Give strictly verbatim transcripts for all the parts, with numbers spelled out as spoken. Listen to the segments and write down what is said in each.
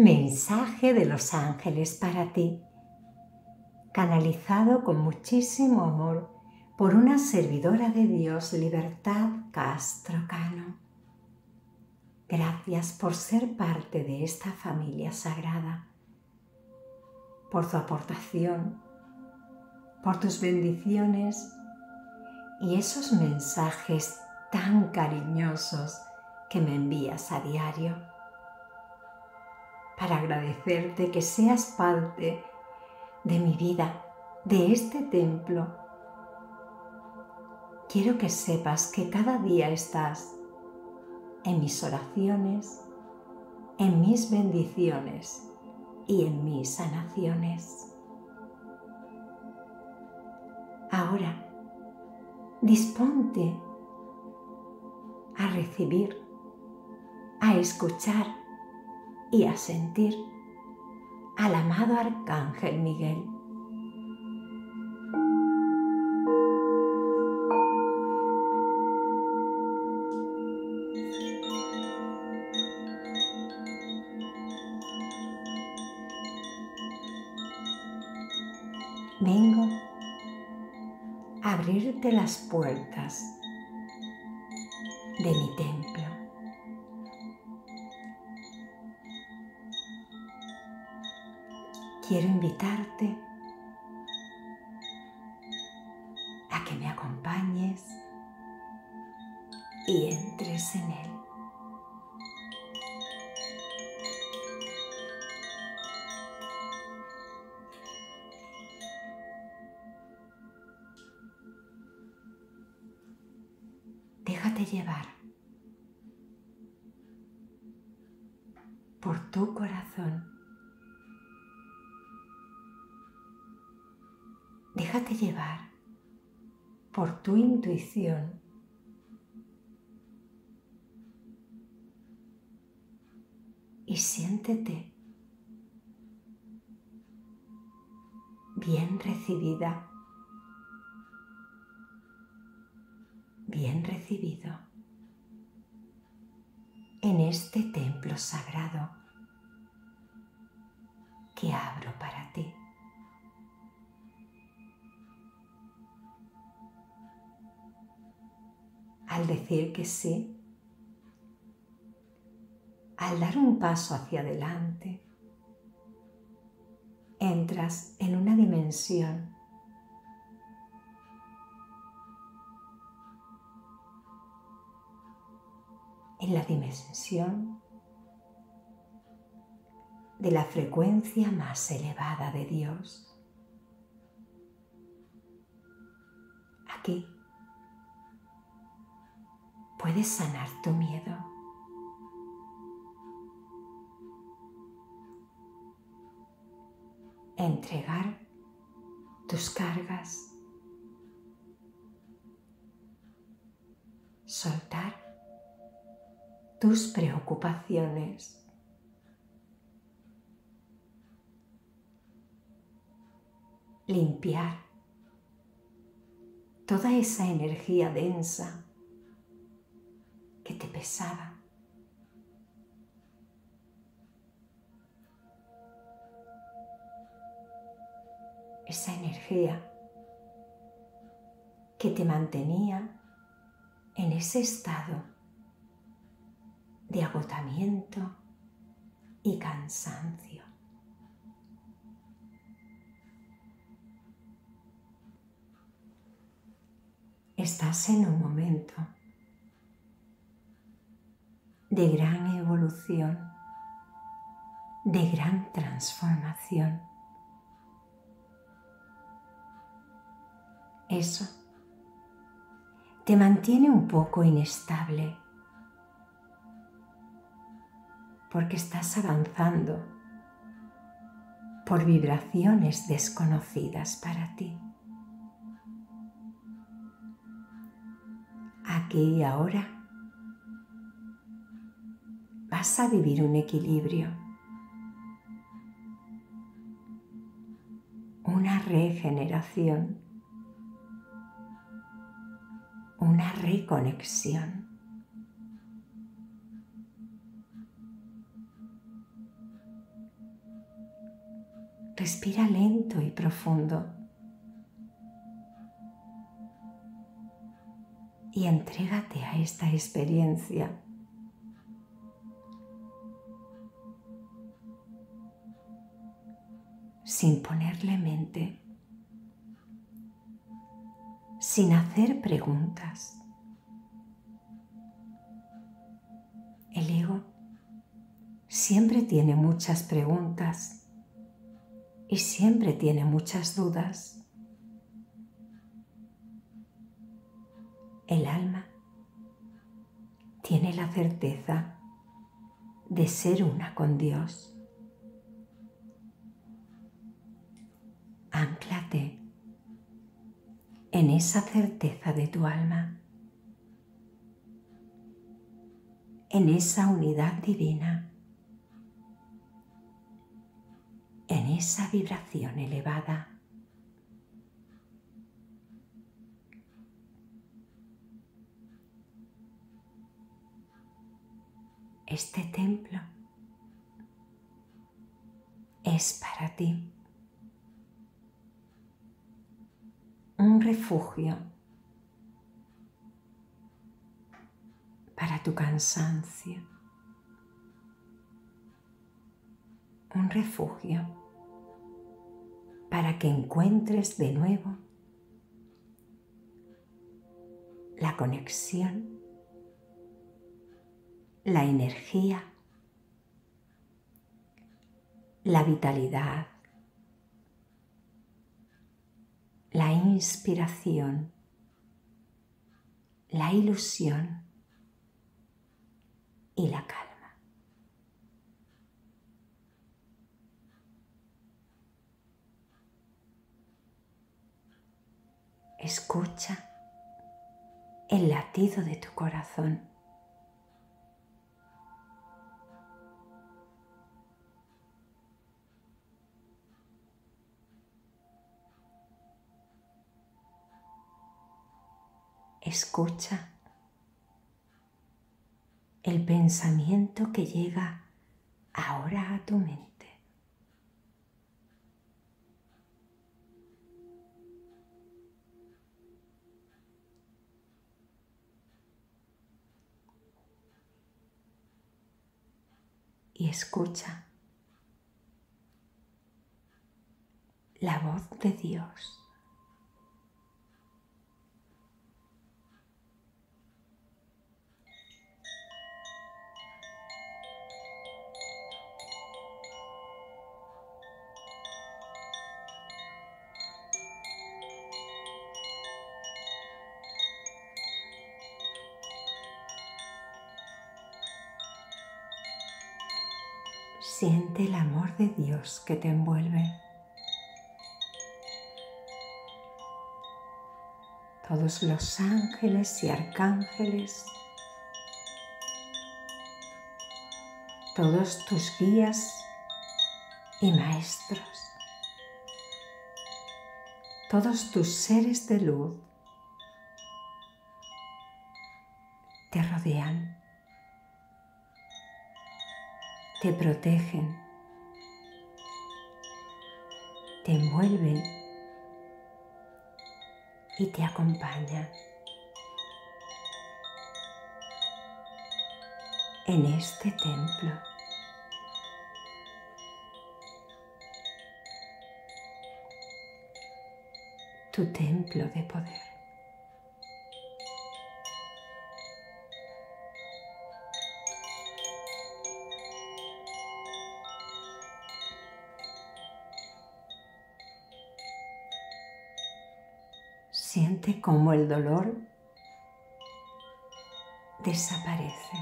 Mensaje de los ángeles para ti, canalizado con muchísimo amor por una servidora de Dios, Libertad Castro Cano. Gracias por ser parte de esta familia sagrada, por tu aportación, por tus bendiciones y esos mensajes tan cariñosos que me envías a diario. Para agradecerte que seas parte de mi vida, de este templo. Quiero que sepas que cada día estás en mis oraciones, en mis bendiciones y en mis sanaciones. Ahora, disponte a recibir, a escuchar y a sentir al amado Arcángel Miguel. Vengo a abrirte las puertas de mi templo. Quiero invitarte a que me acompañes y entres en él. Déjate llevar por tu corazón. Déjate llevar por tu intuición. Y siéntete bien recibida, bien recibido en este templo sagrado que abro para ti. Al decir que sí, al dar un paso hacia adelante, entras en una dimensión en la dimensión de la frecuencia más elevada de Dios. Aquí puedes sanar tu miedo. Entregar tus cargas. Soltar tus preocupaciones. Limpiar toda esa energía densa que te pesaba. Esa energía que te mantenía en ese estado de agotamiento y cansancio. Estás en un momento de gran evolución, de gran transformación. Eso te mantiene un poco inestable, porque estás avanzando por vibraciones desconocidas para ti. Aquí y ahora vas a vivir un equilibrio, una regeneración, una reconexión. Respira lento y profundo. Y entrégate a esta experiencia. Sin ponerle mente. Sin hacer preguntas. El ego siempre tiene muchas preguntas y siempre tiene muchas dudas. El alma tiene la certeza de ser una con Dios. Ánclate en esa certeza de tu alma, en esa unidad divina, en esa vibración elevada. Este templo es para ti un refugio para tu cansancio, un refugio para que encuentres de nuevo la conexión, la energía, la vitalidad, la inspiración, la ilusión y la calma. Escucha el latido de tu corazón. Escucha el pensamiento que llega ahora a tu mente. Y escucha la voz de Dios. Siente el amor de Dios que te envuelve. Todos los ángeles y arcángeles, todos tus guías y maestros, todos tus seres de luz te rodean. Te protegen, te envuelven y te acompañan en este templo. Tu templo de poder. Siente cómo el dolor desaparece.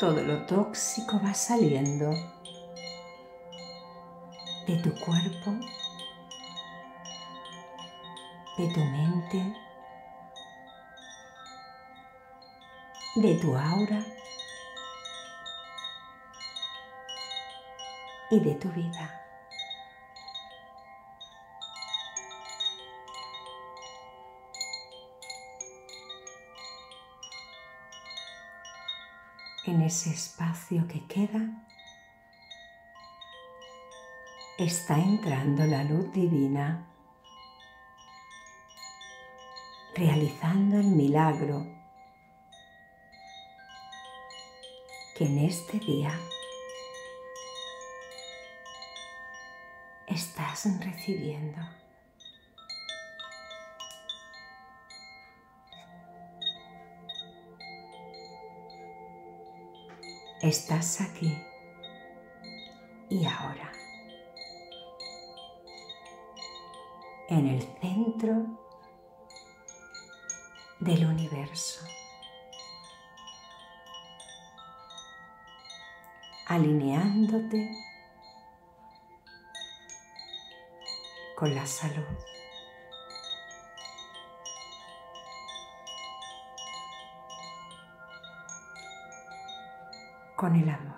Todo lo tóxico va saliendo de tu cuerpo, de tu mente, de tu aura y de tu vida. en ese espacio que queda, está entrando la luz divina, realizando el milagro que en este día estás recibiendo. Estás aquí y ahora, en el centro del universo, alineándote con la salud, con el amor,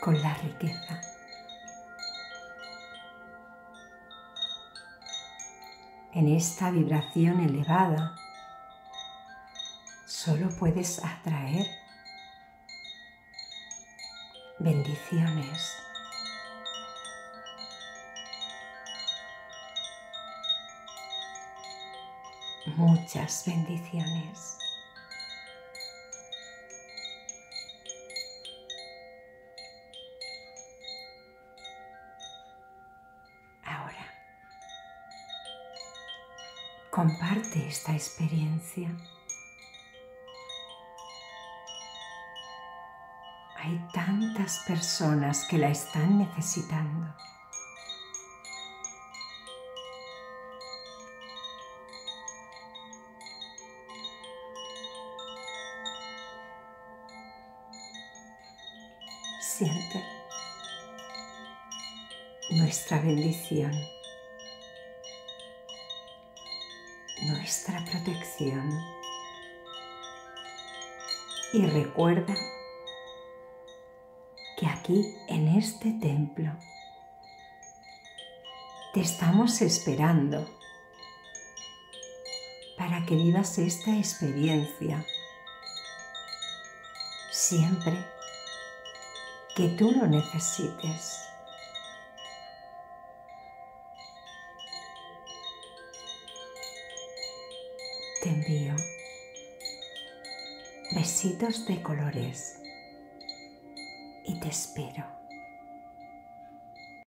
con la riqueza, en esta vibración elevada. Solo puedes atraer bendiciones, muchas bendiciones. Ahora, comparte esta experiencia. Hay tantas personas que la están necesitando. Siente nuestra bendición, nuestra protección y recuerda que aquí, en este templo, te estamos esperando para que vivas esta experiencia siempre que tú lo necesites. Te envío besitos de colores. Y te espero.